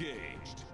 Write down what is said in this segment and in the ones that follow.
Engaged.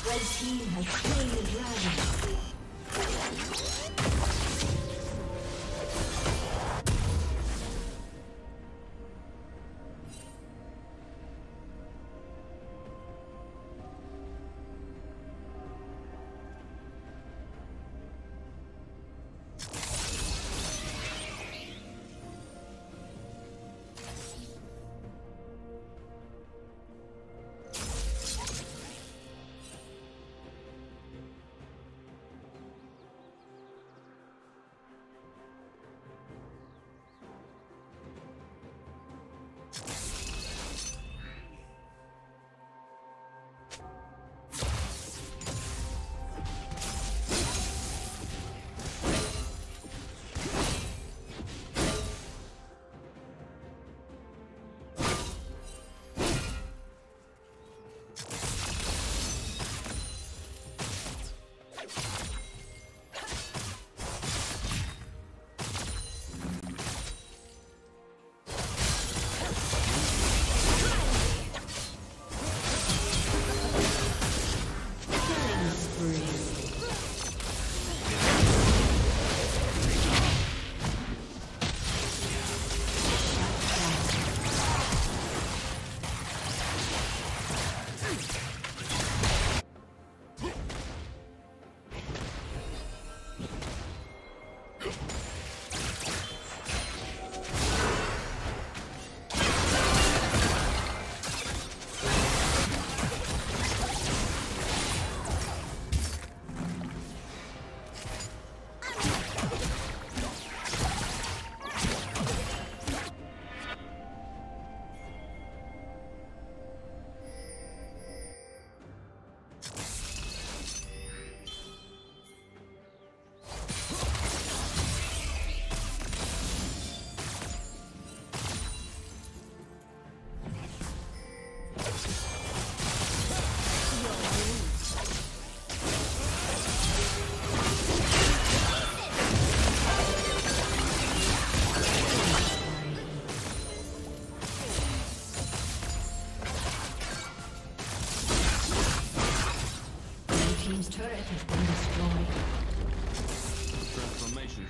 The team has slain the dragon.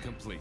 complete.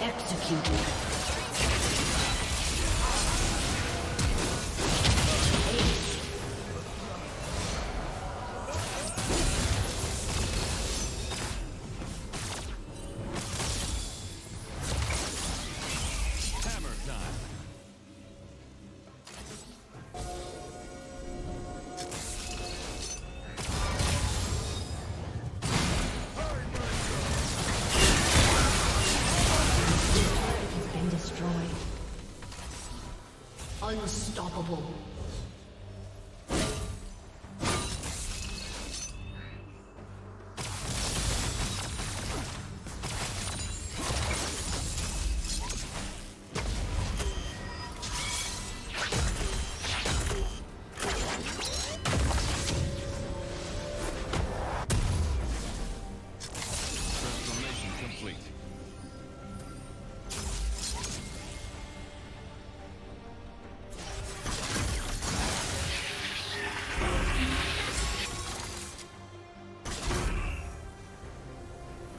Executed. Unstoppable.